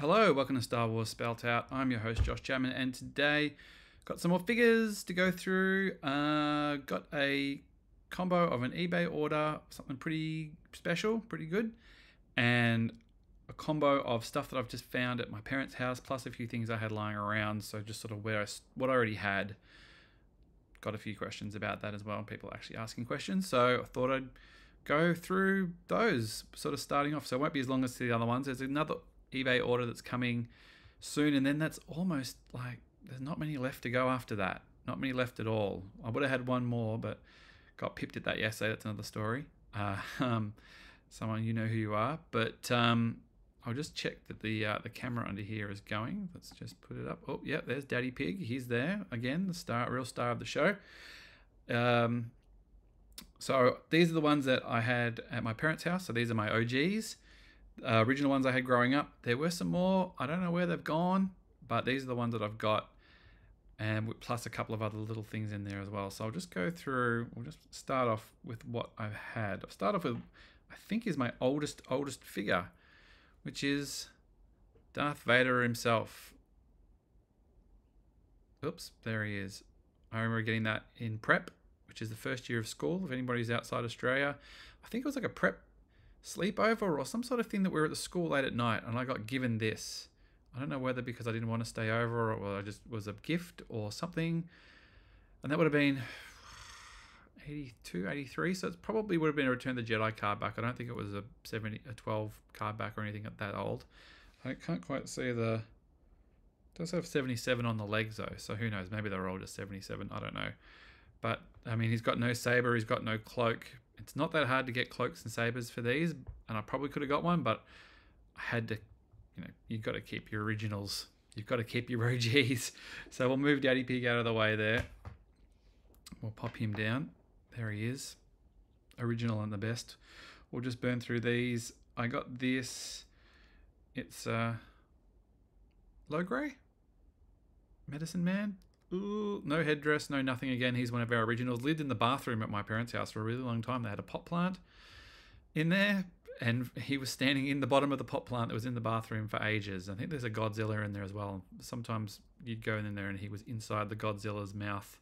Hello, welcome to Star Wars Spelt Out. I'm your host, Josh Chapman, and today got some more figures to go through. Got a combo of an eBay order, something pretty special, pretty good, and a combo of stuff that I've just found at my parents' house, plus a few things I had lying around, so just sort of what I already had. Got a few questions about that as well, people actually asking questions, so I thought I'd go through those, sort of starting off. So it won't be as long as the other ones. There's another eBay order that's coming soon, and then that's almost like there's not many left to go after that. Not many left at all. I would have had one more, but got pipped at that yesterday. That's another story. Someone, you know who you are. But I'll just check that the camera under here is going. Let's just put it up. Oh yeah, there's Daddy Pig. He's there again, the star, real star of the show. So these are the ones that I had at my parents' house. So these are my OGs. Original ones I had growing up. There were some more. I don't know where they've gone, but these are the ones that I've got, and plus a couple of other little things in there as well. So I'll just go through. We'll just start off with what I've had. I'll start off with, I think, is my oldest figure, which is Darth Vader himself. Oops, there he is. I remember getting that in prep, which is the first year of school. If anybody's outside Australia, I think it was like a prep sleepover or some sort of thing that we were at the school late at night, and I got given this. I don't know whether because I didn't want to stay over, or I just was a gift or something, and that would have been 82, 83, so it probably would have been a Return of the Jedi card back. I don't think it was a 12 card back or anything that old. I can't quite see the... It does have 77 on the legs though, so who knows, maybe they're older 77, I don't know. But I mean, he's got no saber, he's got no cloak. It's not that hard to get cloaks and sabers for these, and I probably could have got one, but I had to, you know, you've got to keep your originals. You've got to keep your OGs. So we'll move Daddy Pig out of the way there. We'll pop him down. There he is. Original and the best. We'll just burn through these. I got this. It's low grey? Medicine Man? Ooh, no headdress, no nothing. Again, he's one of our originals. Lived in the bathroom at my parents' house for a really long time. They had a pot plant in there, and he was standing in the bottom of the pot plant that was in the bathroom for ages. I think there's a Godzilla in there as well. Sometimes you'd go in there and he was inside the Godzilla's mouth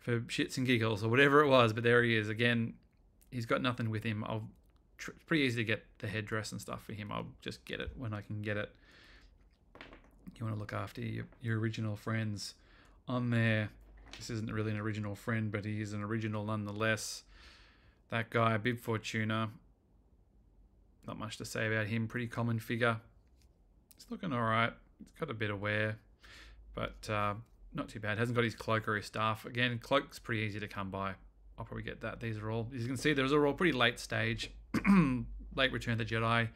for shits and giggles or whatever it was. But there he is. Again, he's got nothing with him. It's pretty easy to get the headdress and stuff for him. I'll just get it when I can get it. You want to look after your original friends. On there, this isn't really an original friend, but he is an original nonetheless. That guy, Bib Fortuna, not much to say about him. Pretty common figure. It's looking all right. It's got a bit of wear, but not too bad. Hasn't got his cloak or his staff. Again, cloak's pretty easy to come by. I'll probably get that. These are all, as you can see, those are all pretty late stage, late Return of the Jedi.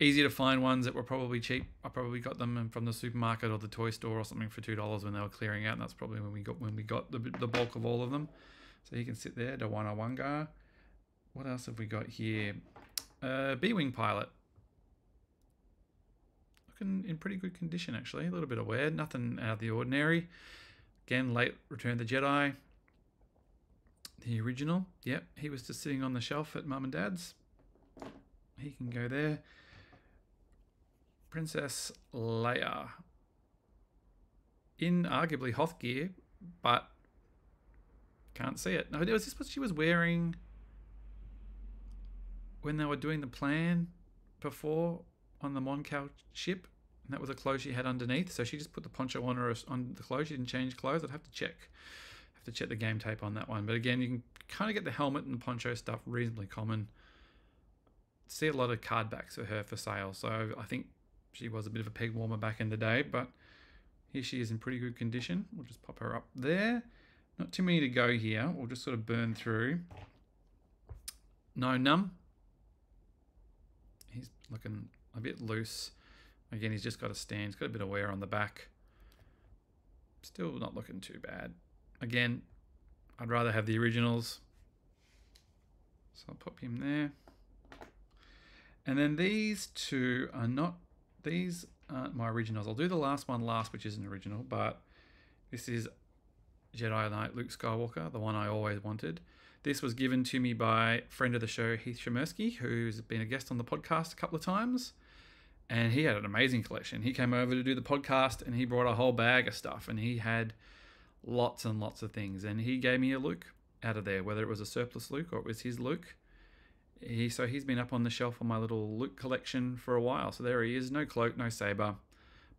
Easy to find ones that were probably cheap. I probably got them from the supermarket or the toy store or something for $2 when they were clearing out, and that's probably when we got the bulk of all of them. So you can sit there, Dawana Wunga. What else have we got here? B-Wing pilot. Looking in pretty good condition actually. A little bit of wear, nothing out of the ordinary. Again, late Return of the Jedi. The original. Yep, he was just sitting on the shelf at Mum and Dad's. He can go there. Princess Leia in arguably Hoth gear, but can't see it. No, was this what she was wearing when they were doing the plan before on the Mon Cal ship? And that was the clothes she had underneath. So she just put the poncho on her, on the clothes. She didn't change clothes. I'd have to check the game tape on that one. But again, you can kind of get the helmet and the poncho stuff reasonably common. See a lot of card backs for her for sale. So I think she was a bit of a peg warmer back in the day, but here she is in pretty good condition. We'll just pop her up there. Not too many to go here. We'll just sort of burn through. No Numb. He's looking a bit loose. Again, he's just got a stand. He's got a bit of wear on the back. Still not looking too bad. Again, I'd rather have the originals. So I'll pop him there. And then these two are not, these aren't my originals. I'll do the last one last, which isn't original, but this is Jedi Knight Luke Skywalker, the one I always wanted. This was given to me by friend of the show, Heath Shemirsky, who's been a guest on the podcast a couple of times. and he had an amazing collection. He came over to do the podcast, and he brought a whole bag of stuff, and he had lots and lots of things. And he gave me a Luke out of there, whether it was a surplus Luke or it was his Luke. So he's been up on the shelf on my little Luke collection for a while. So there he is, no cloak, no saber.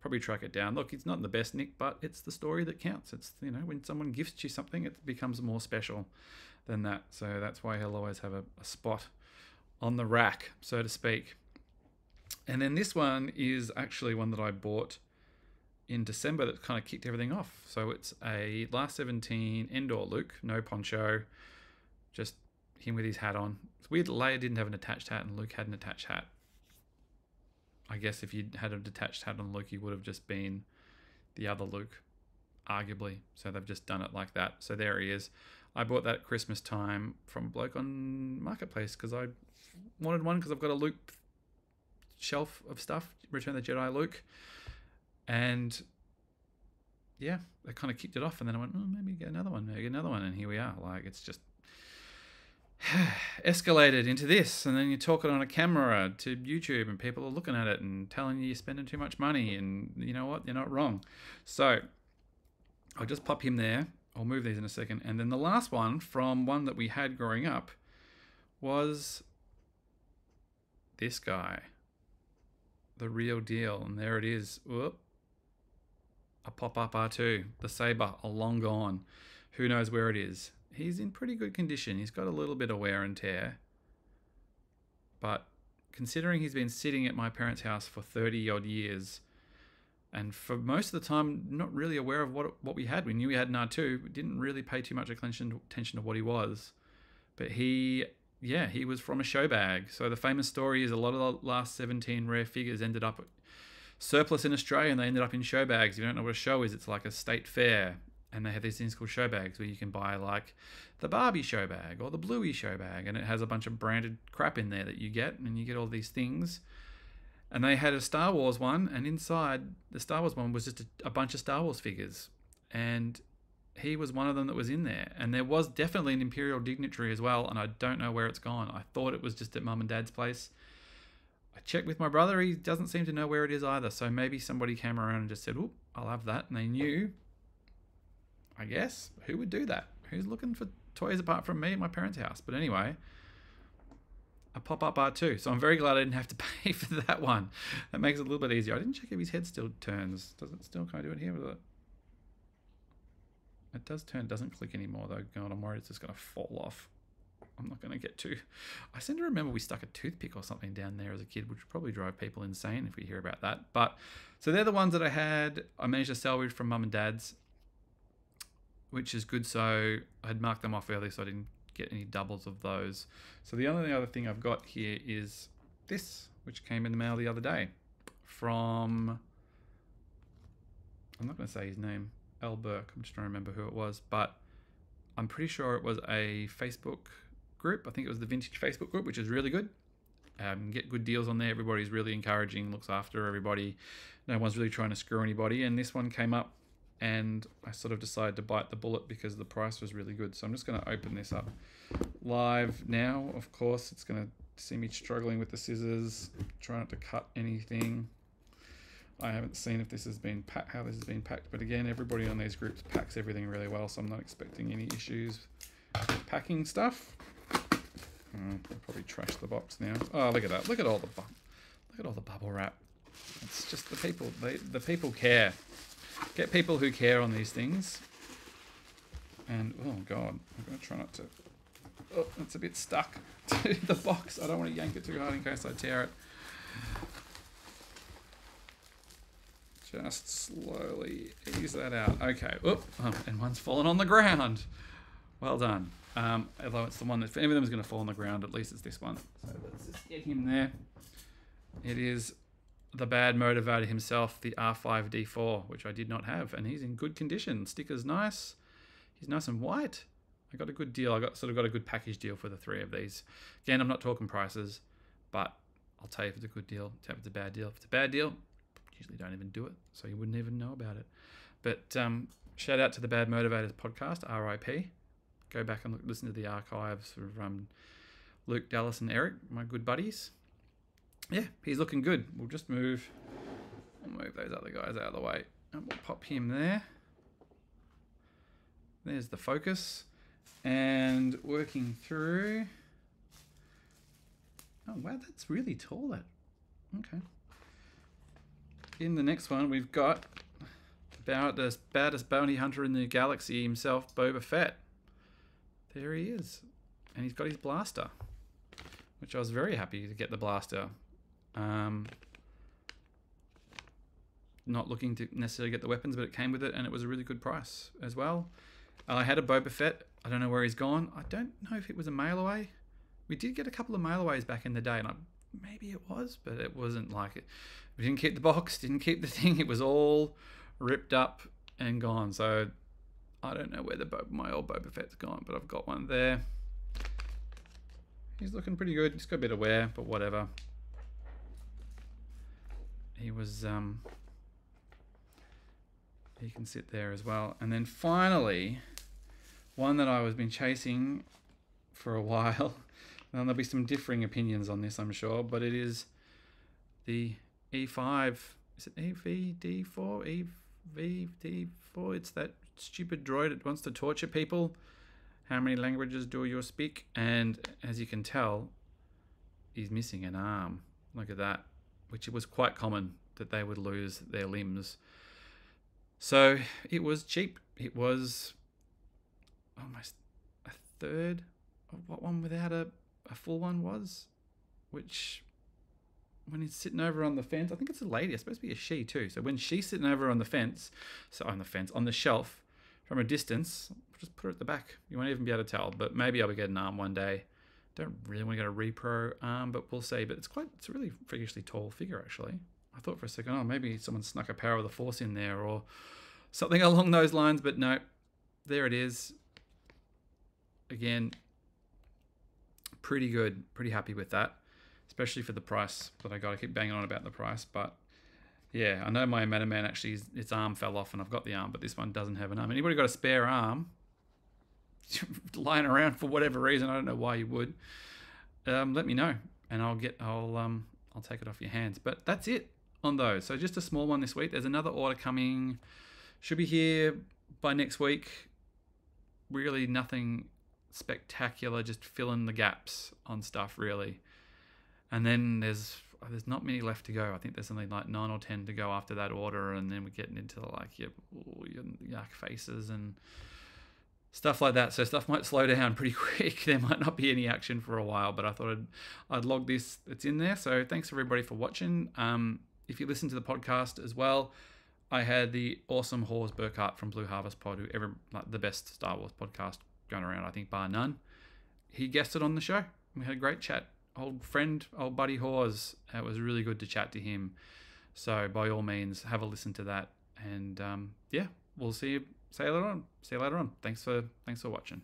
Probably track it down. Look, it's not the best, Nick, but it's the story that counts. It's, you know, when someone gifts you something, it becomes more special than that. So that's why he'll always have a spot on the rack, so to speak. And then this one is actually one that I bought in December that kind of kicked everything off. So it's a Last 17 Endor Luke, no poncho, just him with his hat on. It's weird that Leia didn't have an attached hat and Luke had an attached hat. I guess if you had a detached hat on Luke, he would have just been the other Luke, arguably. So they've just done it like that. So there he is. I bought that at Christmas time from a bloke on Marketplace because I wanted one because I've got a Luke shelf of stuff, Return of the Jedi Luke. And yeah, I kind of kicked it off. And then I went, oh, maybe get another one, maybe get another one. And here we are. Like, it's just escalated into this, and then you talk it on a camera to YouTube and people are looking at it and telling you you're spending too much money, and you know what, you're not wrong. So I'll just pop him there. I'll move these in a second. And then the last one from one that we had growing up was this guy, the real deal. And there it is. Whoop. A pop-up R2, the saber, a long gone. Who knows where it is? He's in pretty good condition. He's got a little bit of wear and tear, but considering he's been sitting at my parents' house for 30-odd years, and for most of the time, not really aware of what we had. We knew we had an R2. We didn't really pay too much attention to what he was, but he was from a show bag. So the famous story is a lot of the Last 17 rare figures ended up surplus in Australia, and they ended up in show bags. If you don't know what a show is, it's like a state fair. And they have these things called show bags where you can buy like the Barbie show bag or the Bluey show bag. And it has a bunch of branded crap in there that you get, and you get all these things. And they had a Star Wars one, and inside the Star Wars one was just a bunch of Star Wars figures. And he was one of them that was in there. And there was definitely an Imperial Dignitary as well, and I don't know where it's gone. I thought it was just at Mum and Dad's place. I checked with my brother. He doesn't seem to know where it is either. So maybe somebody came around and just said, oh, I'll have that. And they knew. I guess, who would do that? Who's looking for toys apart from me at my parents' house? But anyway, a pop-up R2. So I'm very glad I didn't have to pay for that one. That makes it a little bit easier. I didn't check if his head still turns. Does it still kind of do it here? It does turn. It doesn't click anymore, though. God, I'm worried it's just going to fall off. I'm not going to get too... I seem to remember we stuck a toothpick or something down there as a kid, which would probably drive people insane if we hear about that. But so they're the ones that I had. I managed to salvage from Mum and Dad's, which is good. So I'd marked them off early so I didn't get any doubles of those. So the only other thing I've got here is this, which came in the mail the other day from, I'm not going to say his name, L. Burke. I'm just trying to remember who it was, but I'm pretty sure it was a Facebook group. I think it was the Vintage Facebook group, which is really good. Get good deals on there. Everybody's really encouraging, looks after everybody. No one's really trying to screw anybody. And this one came up, and I sort of decided to bite the bullet because the price was really good. So I'm just going to open this up live now. Of course, it's going to see me struggling with the scissors, trying not to cut anything. I haven't seen if this has been packed, how this has been packed, but again, everybody on these groups packs everything really well, so I'm not expecting any issues with packing stuff. I'll probably trash the box now. Oh, look at that! Look at all the bubble wrap. It's just the people. The people care. Get people who care on these things. And, oh God, I'm going to try not to... Oh, it's a bit stuck to the box. I don't want to yank it too hard in case I tear it. Just slowly ease that out. Okay, oh, and one's fallen on the ground. Well done. Although it's the one that, if any of them is going to fall on the ground, at least it's this one. So let's just get him there. It is the Bad Motivator himself, the R5D4, which I did not have, and he's in good condition. Sticker's nice. He's nice and white. I got a good deal. I got a good package deal for the three of these. Again, I'm not talking prices, but I'll tell you if it's a good deal, tell you if it's a bad deal. If it's a bad deal, usually don't even do it, so you wouldn't even know about it. But shout out to the Bad Motivators podcast, RIP. Go back and listen to the archives of Luke Dallas and Eric, my good buddies. Yeah, he's looking good. We'll just move. We'll move those other guys out of the way. And we'll pop him there. There's the focus. And working through. Oh, wow, that's really tall, that. Okay. In the next one, we've got about the baddest bounty hunter in the galaxy himself, Boba Fett. There he is. And he's got his blaster, which I was very happy to get the blaster. Not looking to necessarily get the weapons, but it came with it, and it was a really good price as well. I had a Boba Fett. I don't know where he's gone. I don't know if it was a mail away. We did get a couple of mail aways back in the day, and maybe it was, but it wasn't like it. We didn't keep the box, didn't keep the thing. It was all ripped up and gone. So I don't know where my old Boba Fett's gone, but I've got one there. He's looking pretty good. He's got a bit of wear, but whatever. He was... He can sit there as well. And then finally, one that I was been chasing for a while. And there'll be some differing opinions on this, I'm sure. But it is the E5... Is it EVD4? EVD4? It's that stupid droid that wants to torture people. How many languages do you speak? And as you can tell, he's missing an arm. Look at that. Which it was quite common that they would lose their limbs. So it was cheap. It was almost a third of what one without a full one was. Which, when he's sitting over on the fence, I think it's a lady. It's supposed to be a she too. So when she's sitting over on the fence, on the shelf, from a distance, just put it at the back. You won't even be able to tell, but maybe I'll be getting an arm one day. Don't really want to get a repro arm, but we'll see. But it's a really freakishly tall figure, actually. I thought for a second, oh, maybe someone snuck a Power of the Force in there or something along those lines, but no, there it is. Again, pretty good, pretty happy with that, especially for the price that I got. I keep banging on about the price, but yeah, I know my Metaman actually, its arm fell off and I've got the arm, but this one doesn't have an arm. Anybody got a spare arm lying around for whatever reason? I don't know why you would. Let me know and I'll take it off your hands. But that's it on those. So just a small one this week. There's another order coming. Should be here by next week. Really nothing spectacular. Just fill in the gaps on stuff really. And then there's not many left to go. I think there's something like 9 or 10 to go after that order, and then we're getting into like your yuck faces and stuff like that. So stuff might slow down pretty quick. There might not be any action for a while, but I thought I'd log this. It's in there. So thanks everybody for watching. If you listen to the podcast as well, I had the awesome Hawes Burkhart from Blue Harvest Pod, like the best Star Wars podcast going around, I think, bar none. He guested on the show. We had a great chat. Old buddy Hawes. It was really good to chat to him. So by all means, have a listen to that. And yeah, we'll see you later on. Thanks for watching.